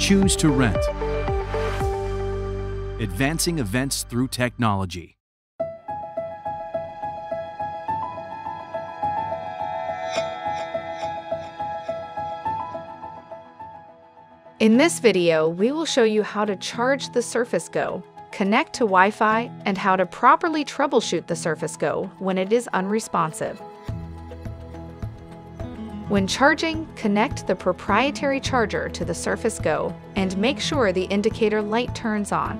Choose to Rent. Advancing events through technology. In this video, we will show you how to charge the Surface Go, connect to Wi-Fi, and how to properly troubleshoot the Surface Go when it is unresponsive. When charging, connect the proprietary charger to the Surface Go and make sure the indicator light turns on.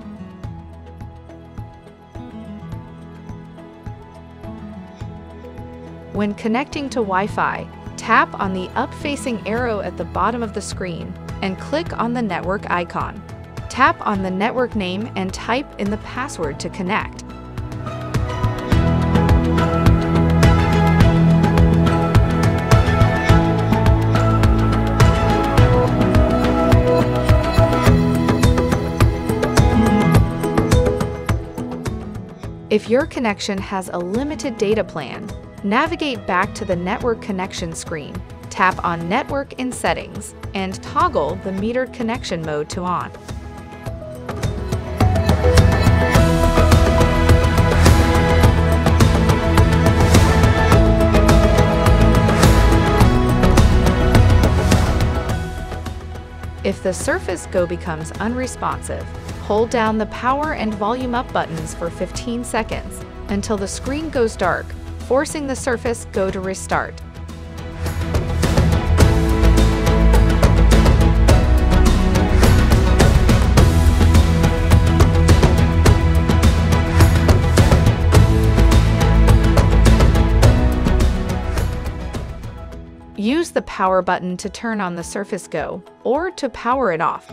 When connecting to Wi-Fi, tap on the up-facing arrow at the bottom of the screen and click on the network icon. Tap on the network name and type in the password to connect. If your connection has a limited data plan, navigate back to the network connection screen, tap on Network in Settings, and toggle the metered connection mode to on. If the Surface Go becomes unresponsive, hold down the power and volume up buttons for 15 seconds until the screen goes dark, forcing the Surface Go to restart. Use the power button to turn on the Surface Go or to power it off.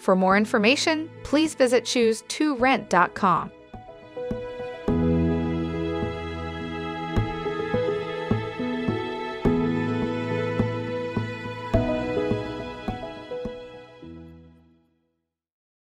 For more information, please visit choose2rent.com.